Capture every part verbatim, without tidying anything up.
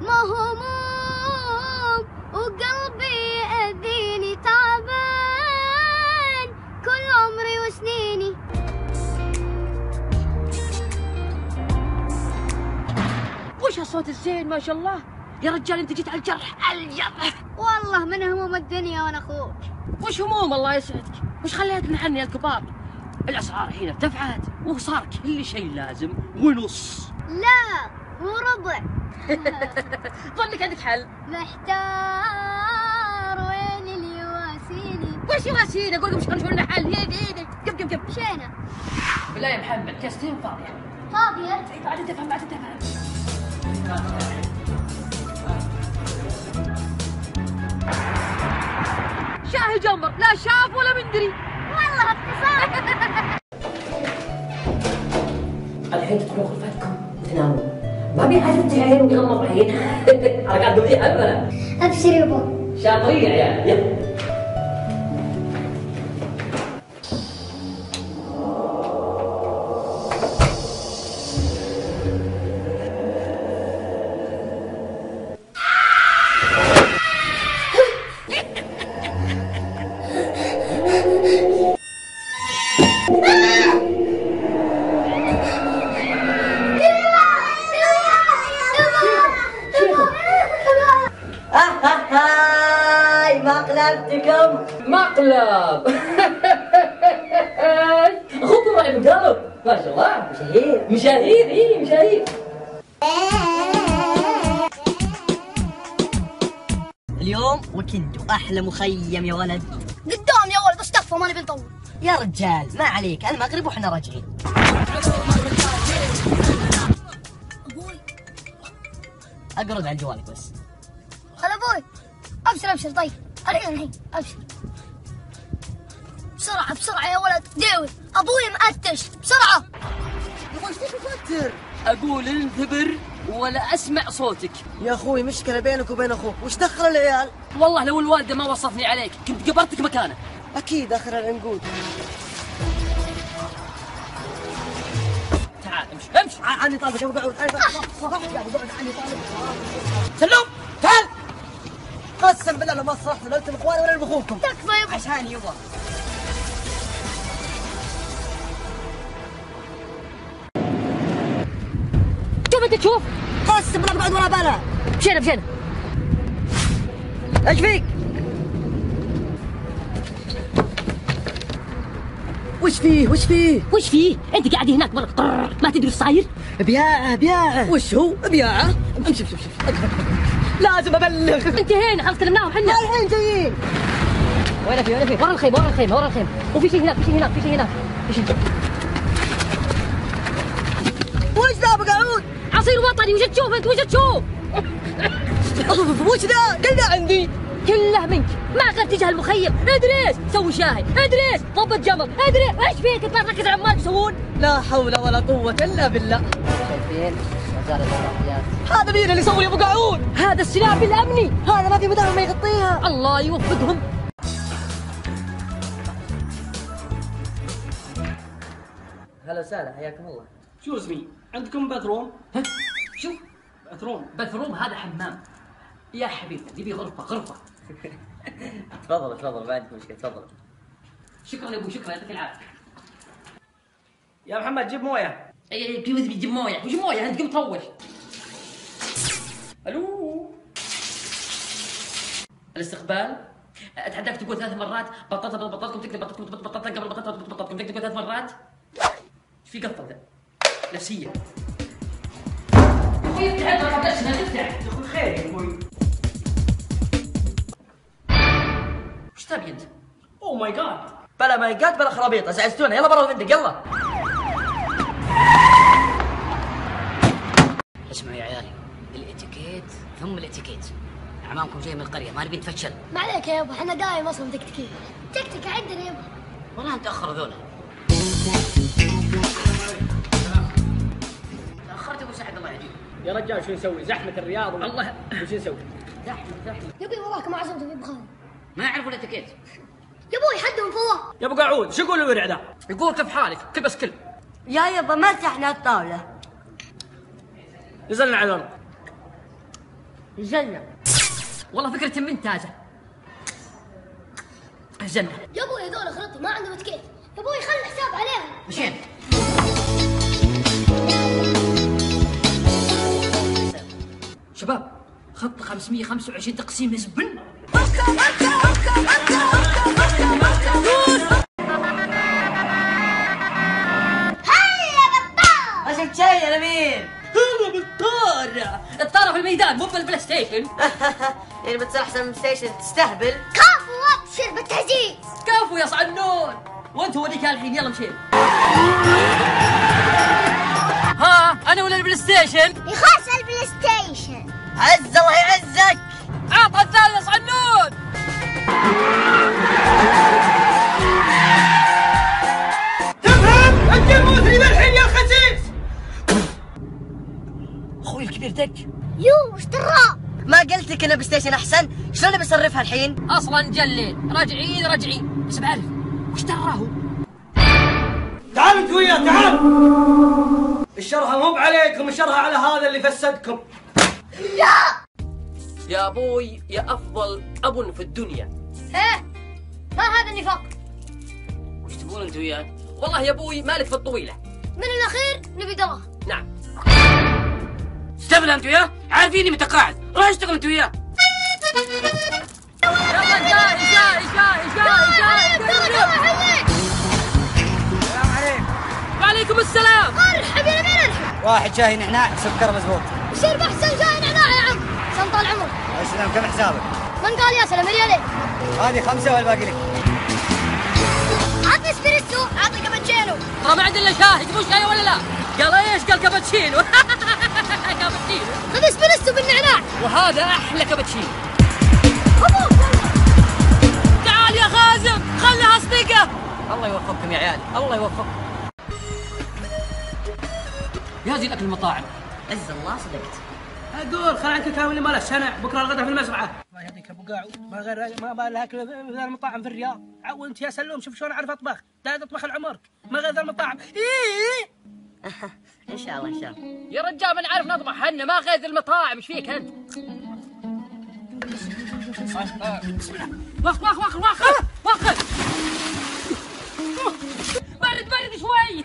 مهموم وقلبي أذيني تعبان كل عمري وسنيني. وش هالصوت الزين ما شاء الله يا رجال، انت جيت على الجرح الجرح. والله من هموم الدنيا وانا اخوك. وش هموم الله يسعدك؟ وش خليتنا عني يا الكبار؟ الاسعار هنا ارتفعت وصار كل شيء لازم ونص، لا وربع. ظنك عندك حل؟ محتار وين اللي يواسيني. وش يواسيني؟ اقول لكم شرشوا لنا حل. يدي يدي قم قم قم مشينا. بالله يا محمد كاستين فاضيه فاضيه. اي بعد تفهم بعد تفهم. شاهي جنبر لا شاف ولا مندري والله اختصار. الحين تدخلون غرفتكم وتنامون، ما في حاجه تجعلين وتغمض عين. انا قاعد اقول لك انا ابشري بابا. شاطرين يا عيال. يلا مقلبتكم مقلب. اخوكم راعي مقلب ما شاء الله، مشاهير مشاهير. اي مشاهير. اليوم وكنت واحلى مخيم يا ولد قدام. يا ولد استغفر ماني بنطول. يا رجال ما عليك، المغرب واحنا راجعين. اقعد عن جوالك بس. هلا ابوي. ابشر ابشر. طيب الحين الحين ابشر بسرعة بسرعة يا ولد. داوي ابوي مأتش بسرعة. يا اخوي ايش تفكر؟ اقول انثبر ولا اسمع صوتك. يا اخوي مشكلة بينك وبين اخوك، وش دخل العيال؟ والله لو الوالدة ما وصفني عليك كنت قبرتك مكانه. اكيد اخر العنقود. تعال امشي امشي. عني طالبك يا ابو قعود. قعود عني طالبك. سلوم تعال. قسم بالله لو ما صرحتوا لا انتم اخواني ولا بخوكم. تكفى يبا عشان يبا. شوف انت تشوف. قسم بالله بعد ورا بالها. مشينا مشينا. ايش فيك؟ وش فيه وش فيه؟ وش فيه؟ انت قاعد هناك برا ما تدري وش صاير؟ بياعه بياعه. وش هو؟ بياعه. امشي امشي امشي. لازم ابلغ. انتهينا خلاص كلمناهم احنا. الحين جايين. وين في وين في؟ ورا الخيمه ورا الخيمه ورا الخيمه. وفي شيء هناك في شيء هناك في شيء هناك في شيء. وش ذا ابو قعود؟ عصير وطني. وش تشوف انت وش تشوف؟ وش ذا؟ كله عندي. كله منك. ما غير تجاه المخيم، ادري ايش؟ سوي شاهي، ادري ايش؟ ضبط جمر، ادري ايش فيك؟ انت ما تركز على عمال تسوون؟ لا حول ولا قوة الا بالله. شايفين؟ هذا مين اللي يسوي يا ابو قعود؟ هذا السنابي الامني، هذا ما في مدار ما يغطيها. الله يوفقهم. هلا وسهلا حياكم الله. شو اسمي؟ عندكم باثروم؟ ها؟ شو؟ باثروم. باثروم هذا حمام. يا حبيبي تبي غرفة غرفة. تفضل تفضل ما عندك مشكلة تفضل. شكرا يا ابو شكرا يعطيك العافية. يا محمد جيب موية. اي كيف تبي تجيب مويه؟ وش مويه؟ انت قمت تروش. الو الاستقبال اتحداك تقول ثلاث مرات بطلت بطلتكم تكذب بطلتكم بطلت قبل بطلت بطلتكم تكذب ثلاث مرات. ايش في قفل ذا؟ نفسيه. اخوي افتح الباب بس افتح. يا اخوي خير يا اخوي. وش تبي انت؟ اوه ماي جاد. بلا ماي جاد بلا خرابيط ازعجتونا. يلا برا الفندق يلا. اسمعوا يا عيالي، الاتيكيت ثم الاتيكيت. اعمامكم جاي من القريه ما نبي نتفشل. ما عليك يا يابا احنا دايم اصلا تكتيكين. تكتيك عندنا يابا. والله تاخر ذولا. تاخرت ابو سعد الله يعجيك. يا رجال شو نسوي؟ زحمه الرياض و... الله وش نسوي؟ زحمه زحمه. يا ابوي وراك ما عزمتهم يا ابو خالد. ما يعرفوا الاتيكيت. يا ابوي حدهم فوق. يا ابو قعود شو يقول الورع ذا؟ يقول كف حالك كل بس كل. يا يابا مسحنا الطاوله. نزلنا على الارض. الجنة. والله فكرة ممتازة. الجنة. يا ابوي هذول خرطوا ما عندهم تكييف، يا ابوي خلي الحساب عليهم. مشين. شباب خط خمسمية وخمسة وعشرين تقسيم زبن. شاي يا لمين؟ هو بالطارة الطارة في الميدان مو في البلاي ستيشن. يعني بتصير أحسن من البلاي ستيشن تستهبل. كافو وابشر بالتهجيز. كافو يا صعنون وأنت وريك الحين يلا مشينا. ها أنا ولا البلاي ستيشن؟ يخص البلاي ستيشن. عز الله يعزك. أعطى الثالث يا صعنون. تفهم؟ أنت موثري للحين يا خسيس. اخوي الكبير دق. يو وش ترى؟ ما قلت لك ان بلاي ستيشن احسن؟ شلون بصرفها الحين؟ اصلا جلين راجعين راجعين بس بعرف وش تراه؟ تعال انت وياه تعال. الشرها مو عليكم، الشرها على هذا اللي فسدكم. لا يا ابوي يا افضل اب في الدنيا. ايه ما هذا النفاق؟ وش تقول انت وياه؟ والله يا ابوي مالك في الطويله. من الاخير نبي دلاه. نعم. استفل انت وياه؟ عارفيني متقاعد، روح اشتغل انت وياه. يلا جاي جاي جاي جاي جاي. السلام عليكم. وعليكم السلام. ارحب يا لمين ارحب. واحد شاهي نعناع سكر مزبوط. شرب احسن شاهي نعناع يا عم، عشان طال عمرك. يا سلام كم حسابك؟ من قال يا سلام ريالين؟ هذه خمسة والباقي لك. عطني اسبريسو، عطني كابتشينو. ترى ما عندنا الا شاهي، تبون شاي ولا لا؟ قال ايش؟ قال كابتشينو. كابتشينو هذا اسبريسو بالنعناع وهذا احلى كابتشينو. تعال يا غازم خلها صديقه. الله يوفقكم يا عيال الله يوفقكم. يا زين اكل المطاعم عز الله صدقت. اقول خل عنك الكلام اللي ما له شنع، بكره الغداء في المزرعه. الله يعطيك ابو قاعود ما غير ما بالها اكل غير المطاعم في الرياض. عو انت يا سلوم شوف شلون اعرف اطبخ، لا تطبخ لعمرك ما غير ذا المطاعم. ايه ان شاء الله ان شاء الله يا رجال ما نعرف نطبخ حنا ما غير المطاعم. ايش فيك انت؟ بسم الله. وقف وقف وقف وقف برد برد شوي.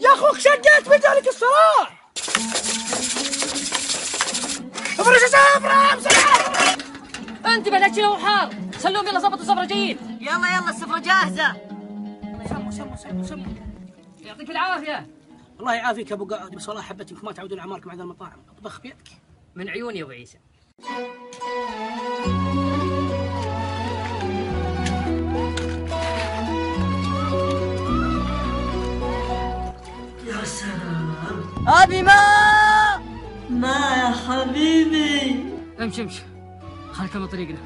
يا اخوك شقيت مجالك الصراع. افرش السفره بسرعه. انتبه لا تشيلها وحار. سلوم يلا ظبطوا السفره جايين. يلا يلا السفره جاهزه. سموا سموا سموا سموا. يعطيك العافية. الله يعافيك يا ابو قاعد بس والله حبيت انكم ما تعودون اعماركم على المطاعم، اطبخ بيدك. من عيوني يا ابو عيسى. يا سلام. ابي ما ما يا حبيبي. امشي امشي خليك على طريقنا.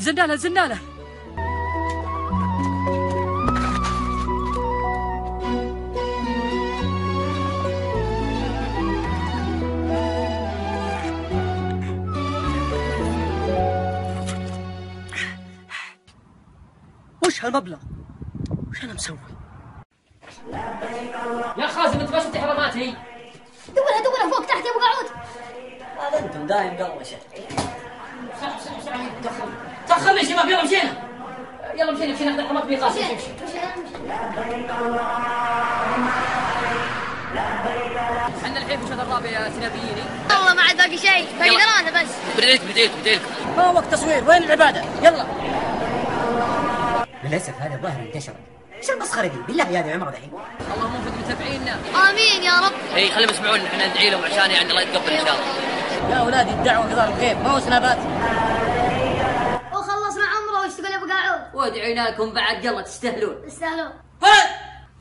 زنالة زنالة. وش هالمبلغ؟ وش أنا مسوي؟ يا خازم أنت ما شفت حراماتي. دورها دورها فوق تحت يا أبو قعود. هذا أنتم دايم قروشة. سرعة سرعة سرعة دخل. تأخرنا يا شباب يلا مشينا يلا مشينا مشينا ناخذ حماك بيقاس. مشينا احنا الحين في شهر الرابع يا سنابيني. والله ما عاد باقي شيء باقي ثلاثة بس. بديت بديت بديت ما وقت تصوير وين العبادة يلا. للأسف هذا الظاهر انتشر. ايش المسخرة دي بالله يا ذي العمر دحين. اللهم انفذ متابعينا. آمين يا رب. اي خليهم يسمعون احنا ندعي لهم عشان يعني الله يتقبل ان شاء الله. يا اولادي الدعوة غزال الغيب ما هو سنابات. وادعينا لكم بعد يلا تستاهلون. تستاهلون. ها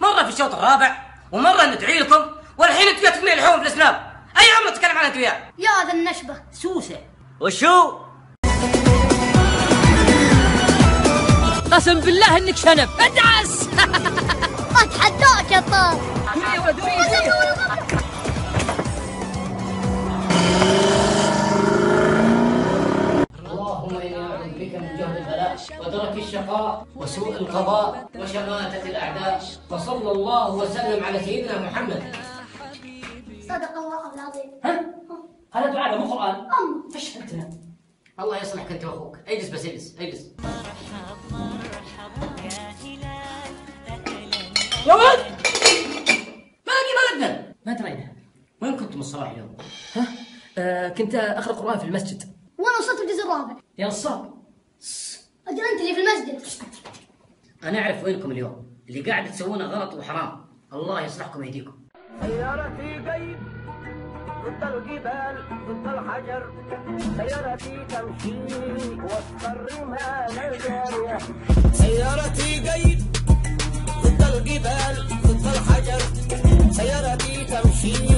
مرة في الشوط الرابع ومرة ندعي لكم والحين انت جاي تقني الحوم في السناب. أي عمر تتكلم عنها انت وياه؟ يا ذا النشبة سوسة. وشو؟ قسم بالله انك شنب ادعس. اتحداك يا طار. قسم بالله العداء وسوء القضاء وشماتة الأعداء، وصلى الله وسلم على سيدنا محمد. صدق الله العظيم. ها؟ هذا دعاء مو قرآن. أم ايش أنت؟ الله يصلحك أنت وأخوك. اجلس بس اجلس اجلس. يا ولد باقي بلدنا ما درينا. وين كنتم الصباح اليوم؟ ها؟ آه كنت أقرأ قرآن في المسجد. وأنا وصلت الجزء الرابع. يا نصاب. أجل أنت اللي في المسجد. أنا أعرف وينكم اليوم، اللي قاعد تسوونه غلط وحرام، الله يصلحكم ويهديكم. سيارتي قيد ضد الجبال ضد الحجر، سيارتي تمشي وسط الرمال الجارية. سيارتي قيد ضد الجبال ضد الحجر، سيارتي تمشي